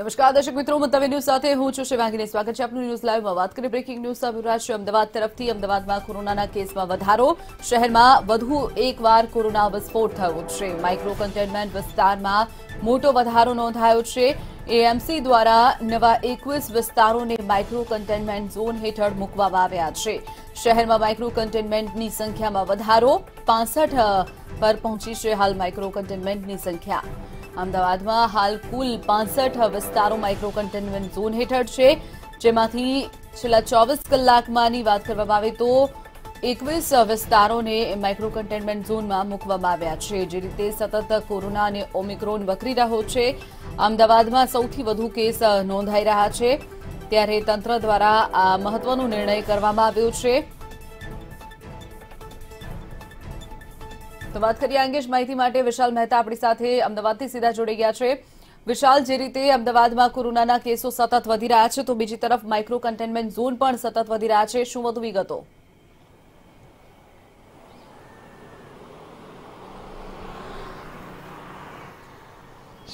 नमस्कार दर्शक मित्रों, मंतव्य न्यूज साथे हूं છું શિવાંગીને સ્વાગત છે આપનું ન્યૂઝ લાઈવમાં વાત કરીએ। બ્રેકિંગ ન્યૂઝ સામે રાજ્ય અમદાવાદ તરફથી અમદાવાદમાં કોરોનાના કેસમાં વધારો, શહેરમાં વધુ એકવાર કોરોના વિસ્ફોટ થયો છે। માઇક્રો કન્ટેનમેન્ટ વિસ્તારમાં મોટો વધારો નોંધાયો છે। એએમસી દ્વારા નવા 21 વિસ્તારોને માઇક્રો કન્ટેનમેન્ટ ઝોન હેઠળ મૂકવામાં આવ્યા છે। શહેરમાં માઇક્રો કન્ટેનમેન્ટની સંખ્યામાં વધારો, 65 પર પહોંચી છે હાલ માઇક્રો કન્ટેનમેન્ટની સંખ્યા। अमदावाद में हाल कुल 65 विस्तारों माइक्रो कंटेनमेंट झोन हेठळ छे, जेमांथी छेल्ला 24 कलाकमांनी वात करवामां आवे तो 21 विस्तारोने माइक्रो कंटेनमेंट झोन में मूकवामां आव्या छे। जे रीते सतत कोरोना अने ओमिक्रोन वकरी रह्यो छे, अमदावाद में सौथी वधु केस नोंधाई रह्या छे, त्यारे तंत्र द्वारा आ महत्वनो निर्णय करवामां आव्यो छे। तो बात करिए अंगेश माहिती माटे विशाल मेहता आपणी साथे अमदावादथी सीधा जोड़ी गया छे। विशाल, जे रीते अमदावादमां कोरोनाना केसो सतत वधी रह्या छे तो बीजी तरफ माइक्रो कंटेनमेंट झोन पण सतत वधी रह्या छे, शुं वधु विगतो?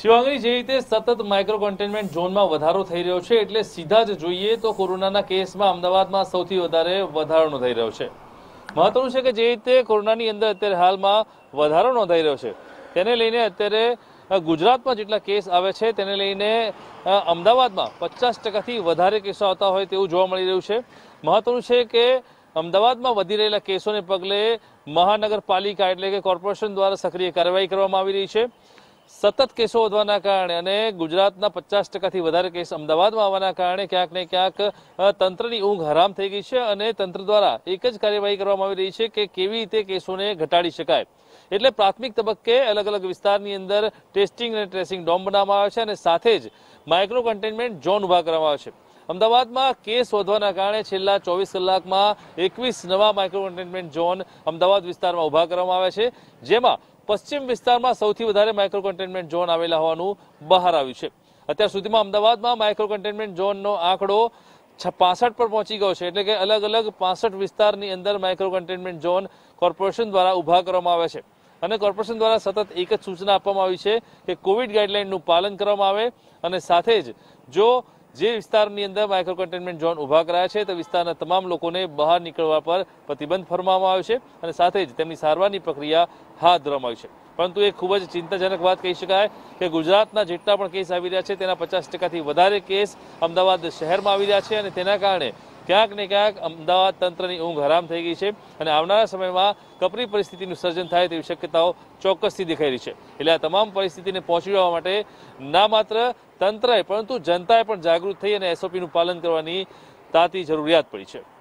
शिवांगी, जे रीते सतत माइक्रो कंटेनमेंट झोन में वधारो थई रह्यो छे एटले सीधा ज जोईए तो कोरोनाना केस में अमदावादमां सौथी वधारे वधारो थई रह्यो छे। महत्वनुं छे के जे रीते कोरोनानी अंदर अत्यारे हालमां वधारो नोंधाई रह्यो छे तेने लईने अत्यारे गुजरातमां जेटला केस आवे छे तेने लईने अमदावादमां 50%थी वधारे केसो आवता होय तेवुं जोवा मळी रह्युं छे। महत्वनुं छे के अमदावादमां वधी रहेला केसोने पगले महानगरपालिका एटले के कोर्पोरेशन द्वारा सक्रिय कार्यवाही करवामां आवी रही छे। सतत केसो વધવાના કારણે અને ગુજરાતના 50%થી વધારે કેસ અમદાવાદમાં આવવાના કારણે ક્યાંક ને ક્યાંક તંત્રની ઊંઘ હરામ થઈ ગઈ છે અને તંત્ર દ્વારા એક જ કાર્યવાહી કરવામાં આવી રહી છે કે કેવી રીતે કેસોને ઘટાડી શકાય। એટલે પ્રાથમિક તબક્કે અલગ અલગ વિસ્તારની અંદર ટેસ્ટિંગ અને ટ્રેસિંગ ડોમ બનાવવામાં આવે છે અને સાથે જ માઇક્રો કન્ટેનમેન્ટ ઝોન ઉભા કરવામાં આવે છે। અમદાવાદમાં કેસ વધવાના કારણે છેલ્લા 24 કલાકમાં 21 નવા માઇક્રો કન્ટેનમેન્ટ ઝોન અમદાવાદ વિસ્તારમાં ઉભા કરવામાં આવ્યા છે, જેમાં पश्चिम विस्तार में सौथी वधारे माइक्रो कंटेनमेंट झोन आवेला होवानुं बहार आव्युं छे। अत्यार सुधीमां अमदावादमां माइक्रो कंटेनमेंट झोननो आंकड़ो 65 पर पहोंची गयो छे, एटले के अलग अलग 65 विस्तारनी अंदर माइक्रो कंटेनमेंट झोन कोर्पोरेशन द्वारा उभा करवामां आव्या छे અને કોર્પોરેશન દ્વારા સતત એક જ સૂચના આપવામાં આવી છે કે કોવિડ ગાઈડલાઈનનું પાલન કરવામાં આવે અને સાથે જ જો જે વિસ્તારની અંદર માઇક્રો કન્ટેનમેન્ટ ઝોન ઉભા કરાયા છે તે વિસ્તારના તમામ લોકોને બહાર નીકળવા પર પ્રતિબંધ ફરમાવવામાં આવ્યો છે અને સાથે જ તેમની સારવારની પ્રક્રિયા હાથ ધરવામાં આવી છે। પરંતુ એ ખૂબ જ ચિંતાજનક વાત કહી શકાય કે ગુજરાતના જેટલા પણ કેસ આવી રહ્યા છે તેના 50%થી વધારે કેસ અમદાવાદ શહેરમાં આવી રહ્યા છે અને તેના કારણે ક્યાંક ને ક્યાંક અમદાવાદ તંત્રની ઊંઘ હરામ થઈ ગઈ છે અને આવનારા સમયમાં કપરી પરિસ્થિતિનું સર્જન થાય તેવી શક્યતાઓ ચોક્કસથી દેખાઈ રહી છે। એટલે આ તમામ પરિસ્થિતિને પહોંચી વળવા માટે ના માત્ર તંત્રએ પરંતુ જનતાએ પણ જાગૃત થઈ અને એસઓપીનું પાલન કરવાની તાતી જરૂરિયાત પડી છે।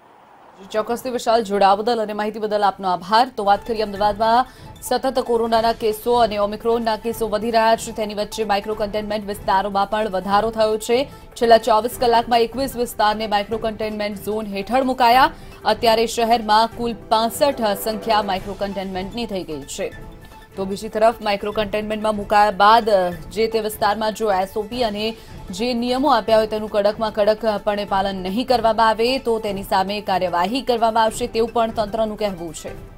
ચોક્કસથી વિશાલ, જોડાવા બદલ અને માહિતી બદલ આપનો આભાર। તો વાત કરીએ અમદાવાદમાં સતત કોરોનાના કેસો અને ઓમિક્રોનના કેસો વધી રહ્યા છે તેની વચ્ચે માઇક્રો કન્ટેનમેન્ટ વિસ્તારોમાં પણ વધારો થયો છે। છેલ્લા 24 કલાકમાં 21 વિસ્તારને માઇક્રો કન્ટેનમેન્ટ ઝોન હેઠળ મુકાયા। અત્યારે શહેરમાં કુલ 65 સંખ્યા માઇક્રો કન્ટેનમેન્ટની થઈ ગઈ છે। તો બીજી તરફ માઇક્રો કન્ટેનમેન્ટમાં મુકાયા બાદ જે તે વિસ્તારમાં જો એસઓપી અને જે નિયમો આપ્યા હોય તેનું કડકમાં કડકપણે પાલન નહીં કરવામાં આવે તો તેની સામે કાર્યવાહી કરવામાં આવશે તેવું પણ તંત્રનું કહેવું છે।